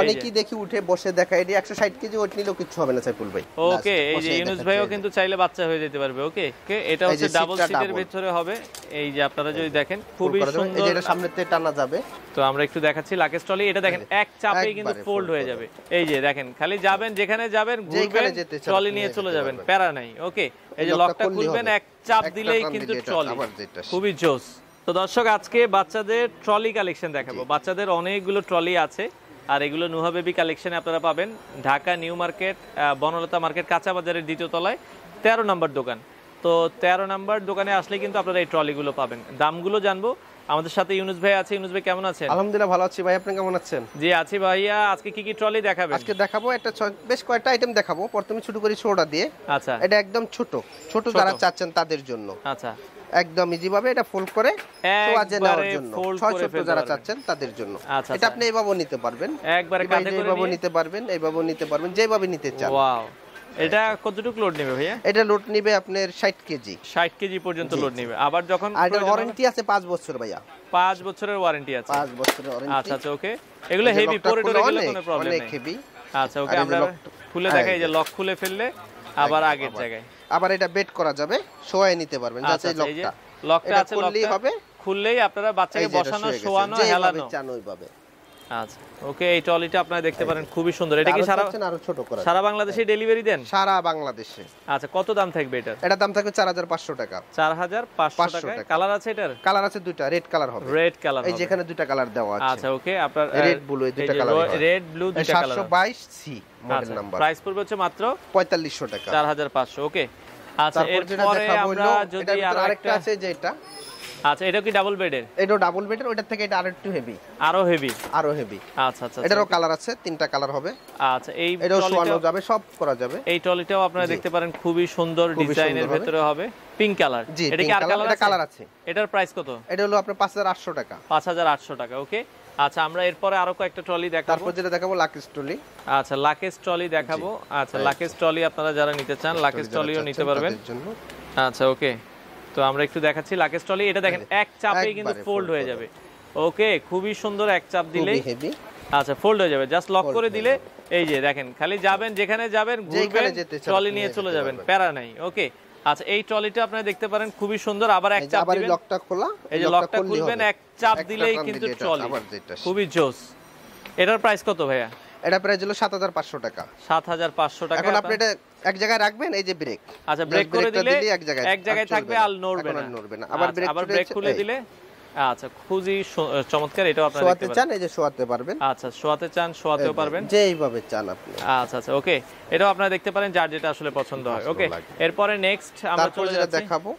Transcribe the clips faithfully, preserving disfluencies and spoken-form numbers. অনেকেই দেখি উঠে বসে দেখায় এটা একশো ষাট কেজি ওট নিলেও কিছু হবে না সাইফুল ভাই। ওকে এই যে ইউনুস ভাইও কিন্তু চাইলে বাচ্চা হয়ে যেতে পারবে। ওকে ওকে এটা হচ্ছে ডাবল সিটের ভিতরে হবে। এই যে আপনারা যদি দেখেন খুবই সুন্দর, এই যে সামনে থেকে টানা যাবে। তো আমরা একটু দেখাচ্ছি লাকেজ ট্রলি, এটা দেখেন এক চাপেই কিন্তু ফোল্ড হয়ে যাবে। এই যে দেখেন খালি যাবেন যেখানে যাবেন ঘুরবেন ট্রলি নিয়ে চলে যাবেন, প্যারা নাই। ওকে এই যে লকটা খুলবেন এক চাপ দিলেই কিন্তু ট্রলি, খুবই জোস। তো দর্শক আজকে বাচ্চাদের ট্রলি কালেকশন দেখাবো, বাচ্চাদের অনেকগুলো ট্রলি আছে আর এগুলো নুহা বেবি কালেকশনে আপনারা পাবেন Dhaka new market Banalata market কাঁচা বাজারের দ্বিতীয় তলায় তেরো নম্বর দোকান। তো তেরো নম্বর দোকানে আসলে কিন্তু আপনারা এই ট্রলিগুলো পাবেন। দামগুলো জানবো, আমাদের সাথে ইউনুস ভাই আছে। ইউনুস ভাই কেমন আছেন? আলহামদুলিল্লাহ ভালো আছি ভাই, আপনি কেমন আছেন? জি আছি ভাইয়া। আজকে কি কি ট্রলি দেখাবেন? আজকে দেখাবো একটা বেশ কয়েকটা আইটেম দেখাবো। প্রথমে ছোট করে ছোটা দিয়ে, আচ্ছা এটা একদম ছোট ছোট যারা চাচ্ছেন তাদের জন্য, আচ্ছা একদম ইজি ভাবে এটা ফোল্ড করে সোয়াজে নেওয়ার জন্য ছয়শো যারা চাচ্ছেন তাদের জন্য। এটা আপনি এইভাবে নিতে পারবেন, একবারে কাঁধে করে এইভাবে নিতে পারবেন, এইভাবে নিতে পারবেন, যেভাবে নিতে চান। ওয়াও, এটা কতটুক লোড নেবে ভাইয়া? এটা লোড নেবে আপনার ষাট কেজি, ষাট কেজি পর্যন্ত লোড নেবে। আবার যখন এটা ওয়ারেন্টি আছে পাঁচ বছর ভাইয়া, পাঁচ বছরের ওয়ারেন্টি আছে, পাঁচ বছরের ওয়ারেন্টি। আচ্ছা আচ্ছা ওকে, এগুলো হেভি পরেটরে গেলে কোনো প্রবলেম নাই, হেভি। আচ্ছা ওকে আমরা খুলে দেখাই, এই যে লক খুলে ফেললে আবার আগের জায়গায়, আবার এটা বেট করা যাবে, সোয়াই নিতে পারবেন। আচ্ছা এই যে লকটা আছে, লকটা হবে খুললেই আপনারা বাচ্চাকে বসানো সোয়ানো হেলানো জানোইভাবে। আচ্ছা ওকে এই ট্রলিটা আপনারা দেখতে পারেন খুবই সুন্দর। এটা কি সারা আরো ছোট করা, সারা বাংলাদেশে ডেলিভারি দেন? সারা বাংলাদেশে। আচ্ছা কত দাম থাকবে এটা? এটা দাম থাকবে চার হাজার পাঁচশো টাকা। চার হাজার পাঁচশো টাকা। কালার আছে এটার? কালার আছে দুটো, রেড কালার হবে, রেড কালার এই যেখানে দুটো কালার দেওয়া আছে। আচ্ছা ওকে আপনার রেড ব্লু এই দুটো কালার, রেড ব্লু দুটো কালার। সাতশো বাইশ সি মডেল নাম্বার, প্রাইস পড়বে হচ্ছে মাত্র পঁয়তাল্লিশশো টাকা, চার হাজার পাঁচশো। ওকে আচ্ছা এরপরে আমরা যদি আরেকটা আছে যেটা, আচ্ছা এটা কি ডাবল বেডের? এটা ডাবল বেডের, ওটার থেকে এটা আরো একটু হেভি, আরো হেভি, আরো হেভি। আচ্ছা আচ্ছা এটারও কালার আছে, তিনটা কালার হবে। আচ্ছা এই এটাও সোয়ানো যাবে, সব করা যাবে। এই ট্রলিটাও আপনারা দেখতে পারেন খুবই সুন্দর ডিজাইনের ভিতরে হবে, পিঙ্ক কালার। এটা কি আর কালার আছে? এটার প্রাইস কত? এটা হলো আপনার পাঁচ হাজার আটশো টাকা, পাঁচ হাজার আটশো টাকা। ওকে আচ্ছা আমরা এরপরে আরো কয়েকটা ট্রলি দেখাবো, তারপর যেটা দেখাবো লাকেজ ট্রলি। আচ্ছা লাকেজ ট্রলি দেখাবো। আচ্ছা লাকেজ ট্রলি আপনারা যারা নিতে চান লাকেজ ট্রলিও নিতে পারবেন। আচ্ছা ওকে তো আমরা একটু দেখাচ্ছি লাকেজ ট্রলি, এটা দেখেন এক চাপেই কিন্তু ফোল্ড হয়ে যাবে। ওকে খুবই সুন্দর, এক চাপ দিলে হেভি। আচ্ছা ফোল্ড হয়ে যাবে, জাস্ট লক করে দিলে এই যে দেখেন খালি যাবেন যেখানে যাবেন ঘুরবেন ট্রলি নিয়ে চলে যাবেন, প্যারা নাই। ওকে আচ্ছা এই ট্রলিটা আপনারা দেখতে পারেন খুবই সুন্দর, আবার এক চাপ দিবেন, লকটা খোলা, এই যে লকটা খুলবেন এক চাপ দিলেই কিন্তু ট্রলি, খুবই জোস। এটার প্রাইস কত ভাইয়া? এটা প্রাইস হলো সাত হাজার পাঁচশো টাকা, সাত হাজার পাঁচশো টাকা। এখন আপনি এটা এক জায়গায় রাখবেন, এই যে ব্রেক, আচ্ছা ব্রেক করে দিলে এক জায়গায় এক জায়গায় থাকবে আর নড়বে না, নড়বে না। আবার ব্রেক আবার ব্রেক খুলে দিলে আচ্ছা খুবই চমৎকার। এটাও আপনারা দেখতে পাচ্ছেন, এই যে শোয়াতে পারবেন। আচ্ছা শোয়াতে চান শোয়াতেও পারবেন যেইভাবে চান আপনি। আচ্ছা আচ্ছা ওকে এটাও আপনারা দেখতে পারেন যার যেটা আসলে পছন্দ হয়। ওকে এরপর নেক্সট আমরা চলে যাচ্ছি দেখাবো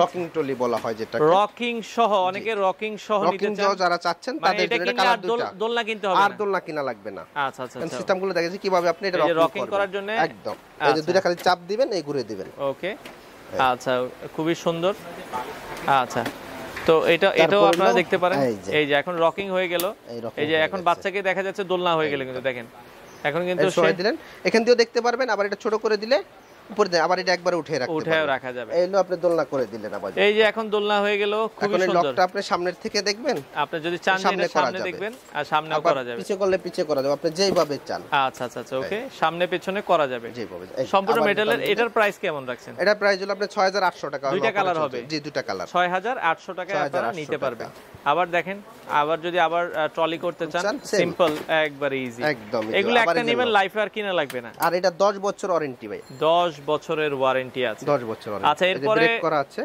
রকিং ট্রলি বলা হয় যেটা, রকিং সহ। অনেকে রকিং সহ নিতে চান যারা চাচ্ছেন তাদের জন্য কালার দুটো, দোলনা কিনতে হবে আর দোলনা কিনা লাগবে না। আচ্ছা আচ্ছা এই সিস্টেমগুলো দেখাচ্ছি কিভাবে আপনি এটা রকিং করার জন্য একদম এই যে দুইটা খালি চাপ দিবেন এই ঘুরে দিবেন। ওকে আচ্ছা খুবই সুন্দর। আচ্ছা তো এটা এটাও আপনারা দেখতে পারেন, এই যে এখন রকিং হয়ে গেল, এই যে এখন বাচ্চাকে দেখা যাচ্ছে দোলনা হয়ে গেল কিন্তু দেখেন এখন কিন্তু সরাই দিলেন, এখান দিয়েও দেখতে পারবেন। আবার এটা ছোট করে দিলে উপরে আবার এটা একবার উঠে রাখতে পারবেন, উঠেও রাখা যাবে। এই লো আপনি দোলনা করে দিলেন, আবার এই যে এখন দোলনা হয়ে গেল, খুব সুন্দর। এখন লকটা আপনি সামনের থেকে দেখবেন, আপনি যদি চান সামনে সামনে দেখবেন আর সামনেও করা যাবে, পিছে করলে পিছে করা যাবে, আপনি যেইভাবে চান। আচ্ছা আচ্ছা ওকে সামনে পেছনে করা যাবে যেইভাবে। সম্পূর্ণ মেটালের। এটার প্রাইস কেমন রাখছেন? এটা প্রাইস হলো আপনি ছয় হাজার আটশো টাকা, দুইটা কালার হবে। জি দুইটা কালার, ছয় হাজার আটশো টাকায় আপনারা নিতে পারবেন। আবার দেখেন আবার যদি আবার ট্রলি করতে চান সিম্পল একবার ইজি একদম, এগুলো একটা নেবেন লাইফে আর কিনা লাগবে না। আর এটা দশ বছর ওয়ারেন্টি ভাই, দশ বছরের ওয়ারেন্টি আছে, দশ বছর। আচ্ছা এরপরে ব্রেক করা আছে,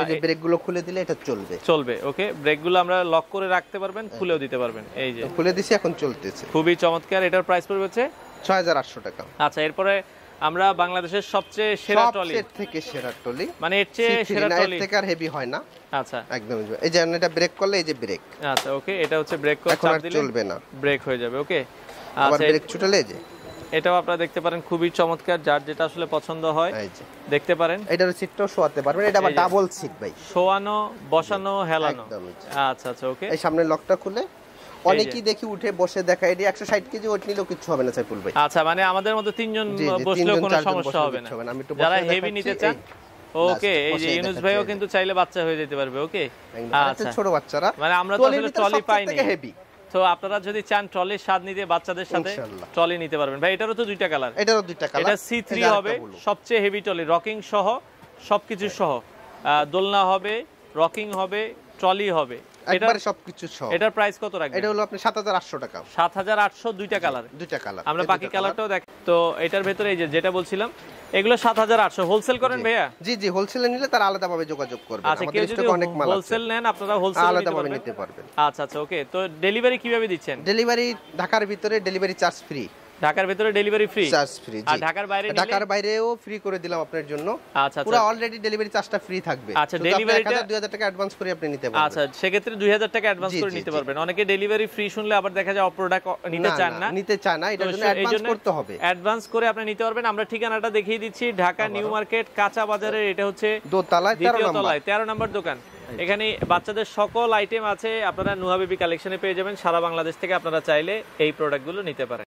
এই যে ব্রেকগুলো খুলে দিলে এটা চলবে চলবে। ওকে ব্রেকগুলো আমরা লক করে রাখতে পারবেন, খুলেও দিতে পারবেন, এই যে খুলে দিছি এখন চলতেছে, খুবই চমৎকার। এটার প্রাইস পড়বে হচ্ছে ছয় হাজার আটশো টাকা। আচ্ছা এরপরে আমরা বাংলাদেশের সবচেয়ে সেরা ট্রলি, সবচেয়ে থেকে সেরা ট্রলি মানে এর চেয়ে সেরা ট্রলি থেকে আর হেভি হয় না। আচ্ছা একদম এই যে এটা ব্রেক করলে এই যে ব্রেক। আচ্ছা ওকে এটা হচ্ছে ব্রেক করে চাপ দিলে চলবে না, ব্রেক হয়ে যাবে। ওকে আবার ব্রেক ছুটলে এই যে এটাও আপনারা দেখতে পারেন খুবই চমৎকার, যার যেটা আসলে পছন্দ হয় দেখতে পারেন। এটার সিটটাও শোয়াতে পারবেন, এটা আবার ডাবল সিট ভাই, শোয়ানো বসানো হেলানো। আচ্ছা আচ্ছা ওকে এই সামনে লকটা খুলে অনেকেই দেখি উঠে বসে দেখায় এটা একশো ষাট কেজি ওট নিলেও কিছু হবে না সাইফুল ভাই। আচ্ছা মানে আমাদের মতো তিনজন বসলেও কোনো সমস্যা হবে না যারা হেভি নিতে চান। ওকে এই যে ইউনুস ভাইও কিন্তু চাইলে বাচ্চা হয়ে যেতে পারবে। ওকে আচ্ছা ছোট বাচ্চারা মানে আমরা তো আসলে ট্রলি পাইনি, তো আপনারা যদি চান ট্রলি স্বাদ নিতে বাচ্চাদের সাথে ট্রলি নিতে পারবেন। ভাই এটারও তো দুইটা কালার, এটারও দুইটা কালার। এটা সি থ্রি হবে সবচেয়ে হেভি ট্রলি, রকিং সহ সবকিছু সহ, দোলনা হবে, রকিং হবে, ট্রলি হবে, একবারে সবকিছু সহ। এটার প্রাইস কত রাখবেন? এটা হলো আপনি সাত হাজার আটশো টাকা। সাত হাজার আটশো, দুইটা কালার, দুইটা কালার। আমরা বাকি কালারটাও দেখ। তো এটার ভিতরে এই যে যেটা বলছিলাম এগুলো সাত হাজার আটশো। হোলসেল করেন ভাইয়া? জি জি, হোলসেলে নিলে তার আলাদা ভাবে যোগাযোগ করবেন। আমাদের স্টকে অনেক মাল আছে, হোলসেল নেন আপনারা, হোলসেল আলাদা ভাবে নিতে পারবেন। আচ্ছা আচ্ছা, ওকে। তো ডেলিভারি কিভাবে দিচ্ছেন? ডেলিভারি ঢাকার ভিতরে ডেলিভারি চার্জ ফ্রি। ঢাকার ভিতরে ডেলিভারি ফ্রি, চার্জ ফ্রি। আর ঢাকার বাইরে? ঢাকার বাইরেও ফ্রি করে দিলাম আপনাদের জন্য। আচ্ছা, পুরো অলরেডি ডেলিভারি চার্জটা ফ্রি থাকবে। আচ্ছা, ডেলিভারিটা দুই হাজার টাকা অ্যাডভান্স করে আপনি নিতে পারবেন। আচ্ছা, সে ক্ষেত্রে দুই হাজার টাকা অ্যাডভান্স করে নিতে পারবেন। অনেকে ডেলিভারি ফ্রি শুনলে আবার দেখা যায় প্রোডাক্ট নিতে চান না, নিতে চান না, এটার জন্য অ্যাডভান্স করতে হবে। অ্যাডভান্স করে আপনি নিতে পারবেন। আমরা ঠিকানাটা দেখিয়ে দিচ্ছি, ঢাকা নিউ মার্কেট কাঁচা বাজারে। এটা হচ্ছে দোতলা তেরো নম্বর দোকান। এখানে বাচ্চাদের সকল আইটেম আছে, আপনারা নুহা বেবি কালেকশনে পেয়ে যাবেন। সারা বাংলাদেশ থেকে আপনারা চাইলে এই প্রোডাক্টগুলো নিতে পারেন।